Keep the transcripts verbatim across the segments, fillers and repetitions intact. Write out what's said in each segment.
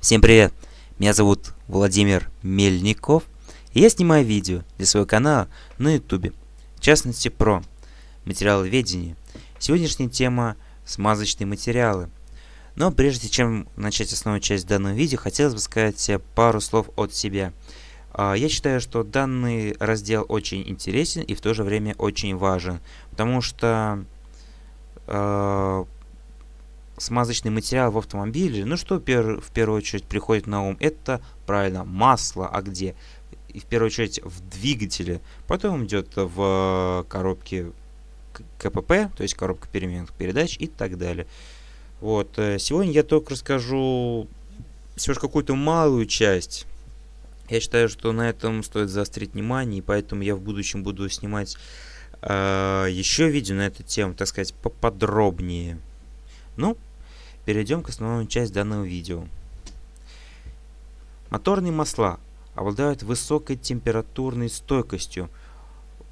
Всем привет! Меня зовут Владимир Мельников, и я снимаю видео для своего канала на YouTube, в частности про материаловедение. Сегодняшняя тема – смазочные материалы. Но прежде чем начать основную часть данного видео, хотелось бы сказать пару слов от себя. Я считаю, что данный раздел очень интересен и в то же время очень важен, потому что э, смазочный материал в автомобиле, ну что пер, в первую очередь приходит на ум, это правильно масло, а где? И в первую очередь в двигателе, потом идет в коробке КПП, то есть коробка переменных передач и так далее. Вот, сегодня я только расскажу всего лишь какую-то малую часть. Я считаю, что на этом стоит заострить внимание, и поэтому я в будущем буду снимать э, еще видео на эту тему, так сказать, поподробнее. Ну, перейдем к основной части данного видео. Моторные масла обладают высокой температурной стойкостью,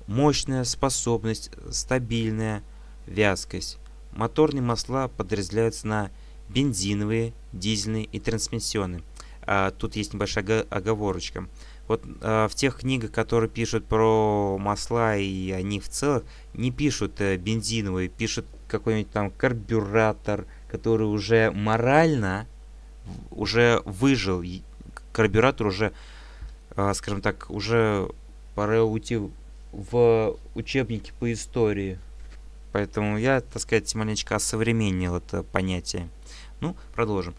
мощная способность, стабильная вязкость. Моторные масла подразделяются на бензиновые, дизельные и трансмиссионные. А, тут есть небольшая оговорочка. Вот а, в тех книгах, которые пишут про масла, и они в целом не пишут а, бензиновые, пишут какой-нибудь там карбюратор, который уже морально уже выжил. Карбюратор уже, а, скажем так, уже пора уйти в учебники по истории. Поэтому я, так сказать, маленечко осовременил это понятие. Ну, продолжим.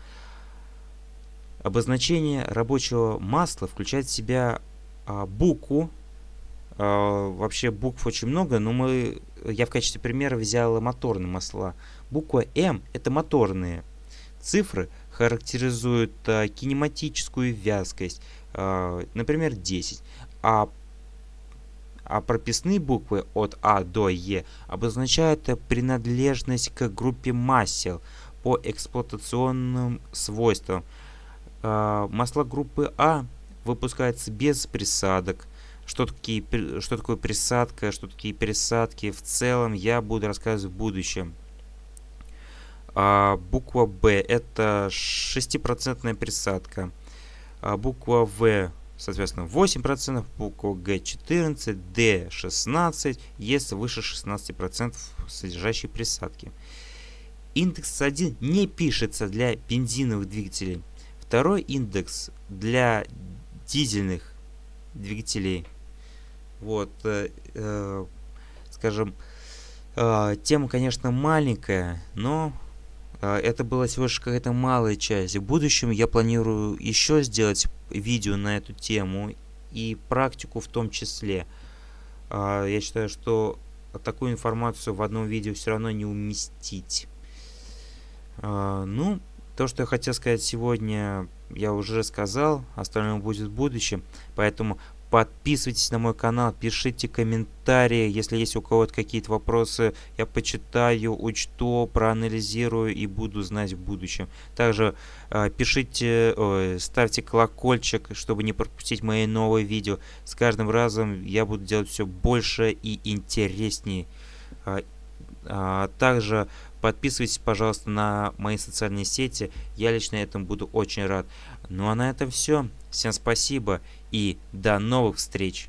Обозначение рабочего масла включает в себя а, букву. А, вообще букв очень много, но мы, я в качестве примера взял моторные масла. Буква М – это моторные. Цифры характеризуют а, кинематическую вязкость, а, например, десять. А А прописные буквы от А до Е обозначают принадлежность к группе масел по эксплуатационным свойствам. Масла группы А выпускаются без присадок. Что, такие, что такое присадка, что такие пересадки, в целом я буду рассказывать в будущем. Буква Б – это шестипроцентная присадка. Буква В – соответственно, восемь процентов, буква Г четырнадцать, Д шестнадцать, Е выше шестнадцати процентов содержащей присадки. Индекс один не пишется для бензиновых двигателей. Второй индекс для дизельных двигателей. Вот, э, э, скажем, э, тема, конечно, маленькая, но... Это была всего лишь какая-то малая часть. В будущем я планирую еще сделать видео на эту тему и практику в том числе. Я считаю, что такую информацию в одном видео все равно не уместить. Ну, то, что я хотел сказать сегодня, я уже сказал. Остальное будет в будущем. Поэтому подписывайтесь на мой канал, пишите комментарии, если есть у кого-то какие-то вопросы, я почитаю, учту, проанализирую и буду знать в будущем. Также э, пишите, э, ставьте колокольчик, чтобы не пропустить мои новые видео. С каждым разом я буду делать все больше и интереснее. А, а, также подписывайтесь, пожалуйста, на мои социальные сети, я лично этому буду очень рад. Ну а на этом все. Всем спасибо и до новых встреч!